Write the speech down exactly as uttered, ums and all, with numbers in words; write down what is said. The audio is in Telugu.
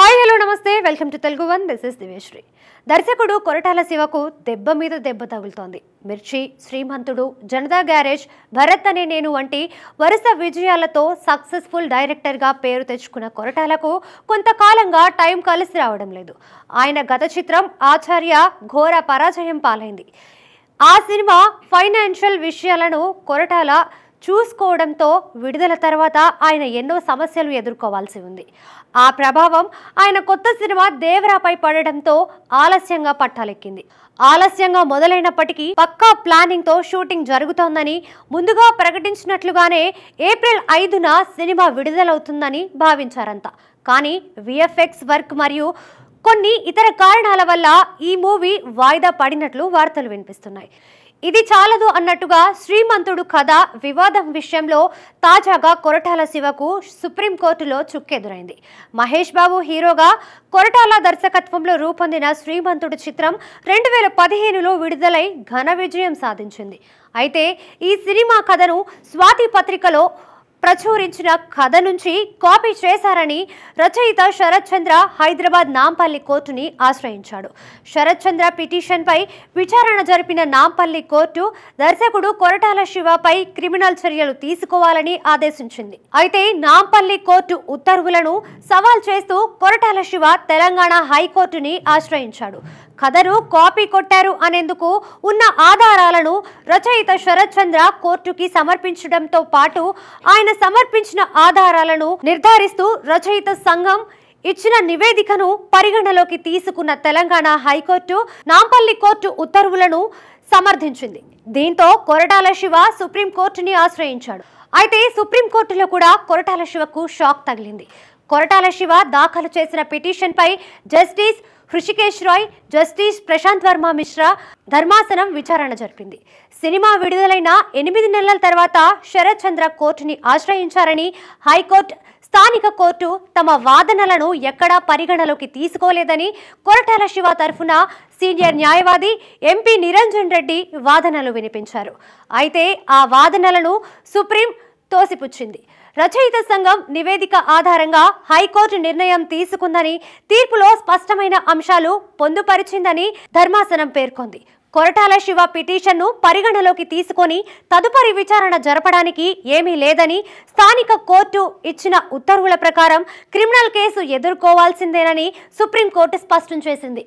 हाय हेलो नमस्ते welcome to Telugu one this is Divyashree. दर्शकुडु कोरटाला शिवकु देब्ब मीद देब्ब तगुलुतोंदी। मिर्ची श्रीमंतुडु जनता ग्यारेज भरत अने नेनु वंटी वरुस विजयालतो सक्सेस्फुल डायरेक्टर गा पेरु तेच्चुकुन्न कोरटालाकु कोंतकालंगा टाइम कलिसि रावडं लेदु। आयन गत चित्रम आचार्य घोर पराजयं पालैंदी। आ सिनिमा फाइनान्शियल विषयालनु कोरटाला చూసుకోవడంతో విడుదల తర్వాత ఆయన ఎన్నో సమస్యలు ఎదుర్కోవాల్సి ఉంది। ఆ ప్రభావం ఆయన కొత్త సినిమా దేవరాపై పడడంతో ఆలస్యంగా పట్టాలెక్కింది। ఆలస్యంగా మొదలైనప్పటికీ పక్కా ప్లానింగ్ తో షూటింగ్ జరుగుతోందని ముందుగా ప్రకటించినట్లుగానే ఏప్రిల్ ఐదున సినిమా విడుదల అవుతుందని భావించారంట। కానీ విఎఫ్ఎక్స్ వర్క్ మరియు కొన్ని ఇతర కారణాల వల్ల ఈ మూవీ వాయిదా పడినట్లు వార్తలు వినిపిస్తున్నాయి। ఇది చాలదు అన్నట్టుగా శ్రీమంతుడు కథ వివాదం విషయంలో తాజాగా కొరటాల శివకు సుప్రీం కోర్టులో చుక్కెదురైంది। మహేష్ బాబు హీరోగా కొరటాల దర్శకత్వంలో రూపొందిన శ్రీమంతుడు చిత్రం రెండు వేల పదిహేను లో విడుదలై ఘన విజయం సాధించింది। అయితే ఈ సినిమా కథను స్వాతి పత్రికలో ప్రచురించిన కథ నుంచి కాపీ చేశారని రచయిత శరత్ చంద్ర హైదరాబాద్ నాంపల్లి కోర్టుని ఆశ్రయించాడు। శరత్ చంద్ర పిటిషన్పై విచారణ జరిపిన నాంపల్లి కోర్టు దర్శకుడు కొరటాల శివపై క్రిమినల్ చర్యలు తీసుకోవాలని ఆదేశించింది। అయితే నాంపల్లి కోర్టు ఉత్తర్వులను సవాల్ చేస్తూ కొరటాల శివ తెలంగాణ హైకోర్టుని ఆశ్రయించాడు। కథను కాపీ కొట్టారు అనేందుకు ఉన్న ఆధారాలను రచయిత శరత్ చంద్ర కోర్టుకి సమర్పించడంతో పాటు ఆయన సమర్పించిన ఆధారాలను నిర్ధారిస్తూ రచయిత సంఘం ఇచ్చిన నివేదికను పరిగణలోకి తీసుకున్న తెలంగాణ హైకోర్టు నాంపల్లి కోర్టు ఉత్తర్వులను సమర్థించింది। దీంతో కొరటాల శివ సుప్రీం కోర్టుని ఆశ్రయించాడు। అయితే సుప్రీం కోర్టులో కూడా కొరటాల శివకు షాక్ తగిలింది। కొరటాల శివ దాఖలు చేసిన పిటిషన్పై జస్టిస్ హృషికేష్ రాయ్, జస్టిస్ ప్రశాంత్ వర్మ మిశ్రా ధర్మాసనం విచారణ జరిపింది। సినిమా విడుదలైన ఎనిమిది నెలల తర్వాత శరత్ చంద్ర కోర్టుని ఆశ్రయించారని హైకోర్టు స్థానిక కోర్టు తమ వాదనలను ఎక్కడా పరిగణలోకి తీసుకోలేదని కొరటాల శివ తరఫున సీనియర్ న్యాయవాది ఎంపీ నిరంజన్ రెడ్డి వాదనలు వినిపించారు। అయితే ఆ వాదనలను సుప్రీం తోసిపుచ్చింది। రచయిత సంఘం నివేదిక ఆధారంగా హైకోర్టు నిర్ణయం తీసుకుందని, తీర్పులో స్పష్టమైన అంశాలు పొందుపరిచిందని ధర్మాసనం పేర్కొంది। కొరటాల శివ పిటిషన్ను పరిగణలోకి తీసుకొని తదుపరి విచారణ జరపడానికి ఏమీ లేదని, స్థానిక కోర్టు ఇచ్చిన ఉత్తర్వుల ప్రకారం క్రిమినల్ కేసు ఎదుర్కోవాల్సిందేనని సుప్రీంకోర్టు స్పష్టం చేసింది।